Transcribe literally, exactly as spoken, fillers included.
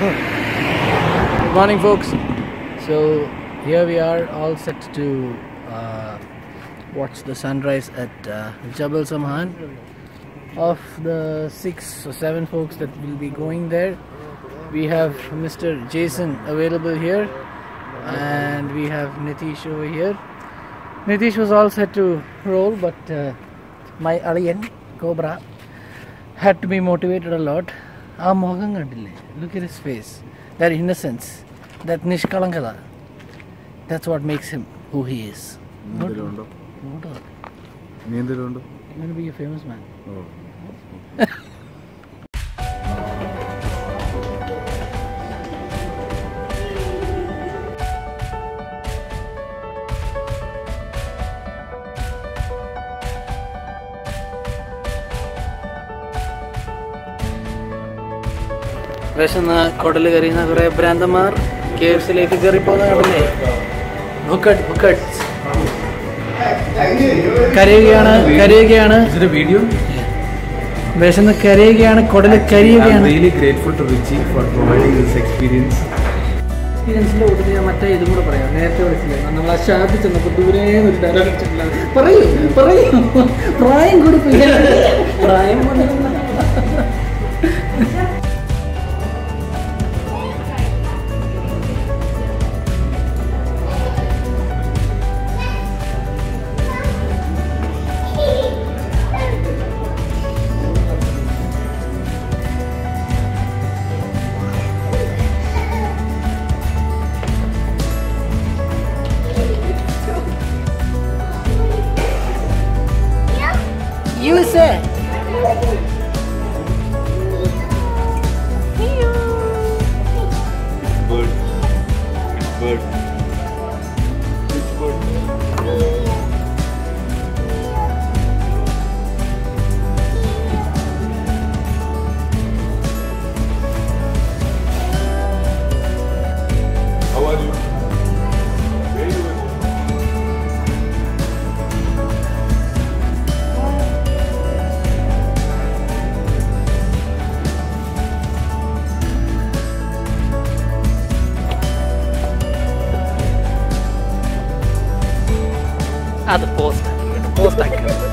Good morning, folks. So here we are, all set to uh, watch the sunrise at uh, Jabal Samhan. Of the six or seven folks that will be going there, we have Mister Jason available here, and we have Nitish over here. Nitish was all set to roll, but uh, my alien Cobra had to be motivated a lot. Look at his face, that innocence, that Nishkalangala. That's what makes him who he is. Not, not I'm going to be a famous man. Oh. Reshana Kodaligariana Gura Brandamar, Caves Lake Garipona, Hooked, Hooked, Karigiana, Karigiana. Is it a video? Reshana Karigiana, Kodalik Karigiana. I'm really grateful to Vichy for providing this experience. Experience lo udhaya matta idu kuda parayam. Nethe varithile. Nammal shaabhi chennappo dure oru direction la. Parayu, parayu. Prayam kudu pilla. Prayam kudu. You said. Hey you. It's good. It's good. It's good. How are you? Very good. At the post, the post.